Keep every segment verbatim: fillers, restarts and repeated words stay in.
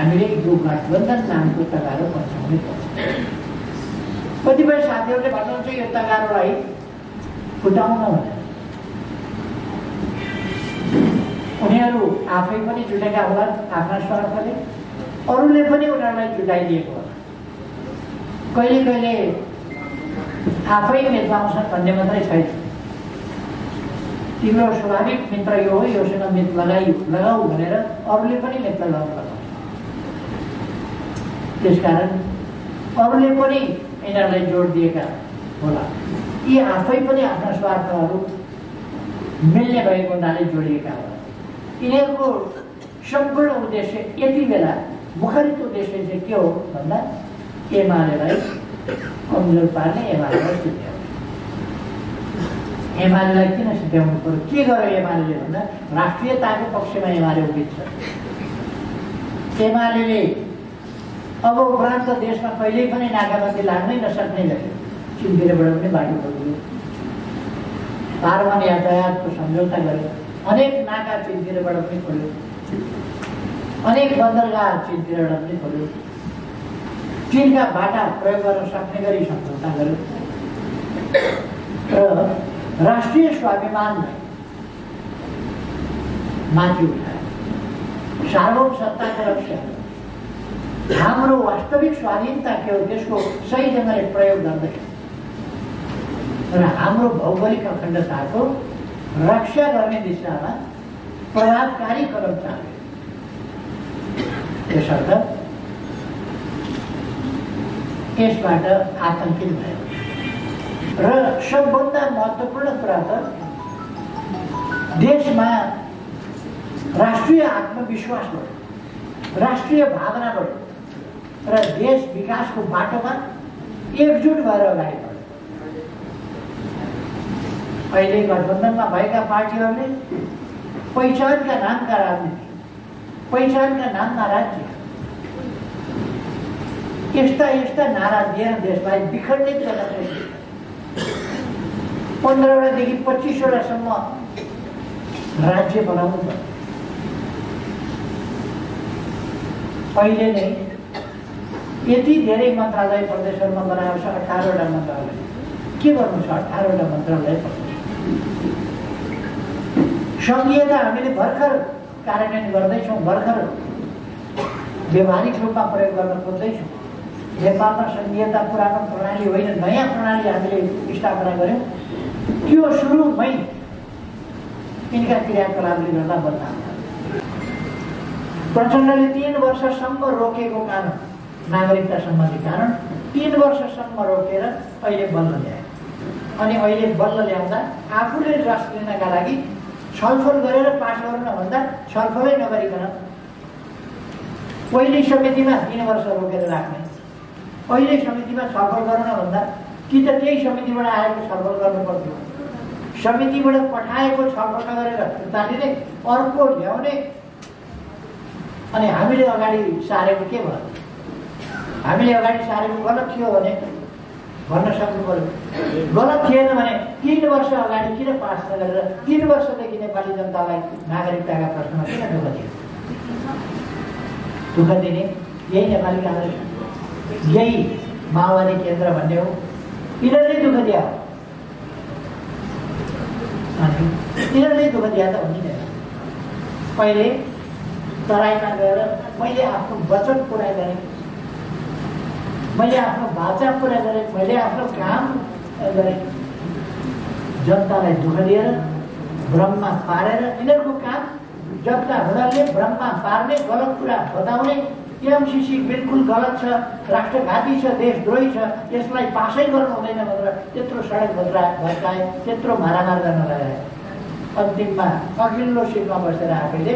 हमें जो गठबंधन नाम को तगारो पछाने पर्छ। कतिपय साथीहरूले भन्नुहुन्छ यो तगारोलाई फुटाउन हुँदैन, उनीहरू आफै पनि जुटेका होला आफ्ना स्वार्थले, अरूले पनि उनीहरूलाई जुटाइदिएको होला। कहिले कहिले आफै मेटाउँछन् भन्ने मात्रै छैन, तिम्रो स्वाभाविक मित्र यो हो, योसँग मित लगाइ लगाऊ भनेर अरूले पनि मित लगाउनु पर्छ। त्यसकारण अरूले पनि यिनीहरूलाई जोड दिएका होला, यी आफै पनि आफ्ना स्वार्थहरू मिल्ने भएको हुनाले जोडिएका होला। इनको सम्पूर्ण उद्देश्य यति बेला मुखरित उद्देश्य चाहिँ के हो भन्दा एमालेलाई कमजोर पार्ने, एमालेलाई सिद्ध्याउने। एमालेलाई किन सिद्ध्याउनु पर्यो, के गर्यो एमाले भन्दा राष्ट्रियताको पक्षमा एमाले उभिन्छ। एमाले अब उपरान्त देशमा कहिल्यै पनि नाकाबन्दी लाग्नै नसक्ने गरी सिलगढीबाट पनि बाटो खोल्यो, पारमान यातायातको सम्झौता गर्यो, अनेक नाका चीनतिरबाट पनि खोल्यो, अनेक बन्दरगाह चीनतिरबाट पनि खोल्यो, चीनका बाटा प्रयोग गर्न सक्ने गरी सम्झौता गर्यो र राष्ट्रिय स्वाभिमानलाई माथि उठायो। सार्वभौम सत्ताको रक्षा, हाम्रो वास्तविक स्वाधीनता के हो त्यसको सही ढङ्गले प्रयोग गर्दै र हाम्रो भौगोलिक अखण्डताको रक्षा गर्ने दिशामा प्रभावकारी कदम चाल्यो। यसर्थ यसबाट आतंकित भयो र सबभन्दा महत्त्वपूर्ण कुरा त देशमा राष्ट्रिय आत्मविश्वास बढ्यो, राष्ट्रिय भावना बढ्यो र देश विकासको बाटोमा एकजुट भएर अगाडि बढ्यो। अहिले गठबन्धनमा भएका पार्टीहरूले पहिचानका नामका राजनीति, पहिचानका नाममा राज्य, यस्ता यस्ता नारा दिएर देशलाई विखण्डित गर्न खोज्यो। पन्ध्रवटादेखि पच्चिसवटासम्म राज्य बनाउनु पर्यो। पहिले नै यति धेरै मन्त्रालय प्रदेशहरूमा बनाएको छ, अठारवटा मन्त्रालय। के गर्नु छ अठारवटा मन्त्रालय? संघीयता हामीले भर्खर कार्यान्वयन गर्दैछौँ, भर्खर व्यवहारिक रूपमा प्रयोग गर्न खोज्दैछौँ। नेपालमा संघीयता पुरानो प्रणाली होइन, नयाँ प्रणाली हामीले स्थापना गऱ्यौँ। त्यो सुरुमै यिनका क्रियाकलापले गर्दा बन्द भयो। प्रचण्डले तीन वर्षसम्म रोकेको कानुन, नागरिकता सम्बन्धी कानुन तीन वर्षसम्म रोकेर अहिले बल्ल ल्यायो। अनि अहिले बल्ल ल्याउँदा आफूले रस लिनका लागि छलफल गरेर पास गर्नु नभन्दा छलफलै नगरिकन पहिले समितिमा तीन वर्ष रोकेर राख्ने, पहिले समितिमा छलफल गर्नु नभन्दा कि त त्यही समितिबाट आएको छलफल गर्नु पर्थ्यो, समितिबाट पठाएको छलफल नगरेर तालिने अर्को ल्याउने। अनि हामीले अगाडि सारेको के भयो? हामीले अगाडि सारेको गलत थियो भने भन्न सक्नु पर्यो। गलत थिएन भने तिन वर्ष अगाडि किन पास नगरेर तिन वर्षदेखि नेपाली जनतालाई नागरिकताका प्रश्नमा किन दुःख दियो? दुःख दिने यही नेपाली काङ्ग्रेस, यही माओवादी केन्द्र भन्ने हो, यिनीहरूले दुःख दिया। यिनीहरूले दुःख दिया त हुँदैन। पहिले तराईमा गएर मैले आफ्नो वचन पुरा गरेँ, मैले आफ्नो वाचा पुरा गरेँ, मैले आफ्नो काम गरेँ, जनतालाई दुःख दिएर भ्रममा पारेर यिनीहरूको काम जनता हुनाले भ्रममा पार्ने, गलत कुरा बताउने। एमसिसी बिल्कुल गलत छ, राष्ट्रघाती छ, देशद्रोही छ, यसलाई पासै गर्नु हुँदैन भनेर त्यत्रो सडक भत्रा भत्काए, त्यत्रो मारामार गर्न लगाए। अन्तिममा अघिल्लो सिटमा बसेर आफैले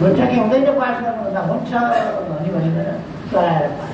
हुन्छ कि हुँदैन पास गर्नु भन्दा हुन्छ भनी भनेर चलाएर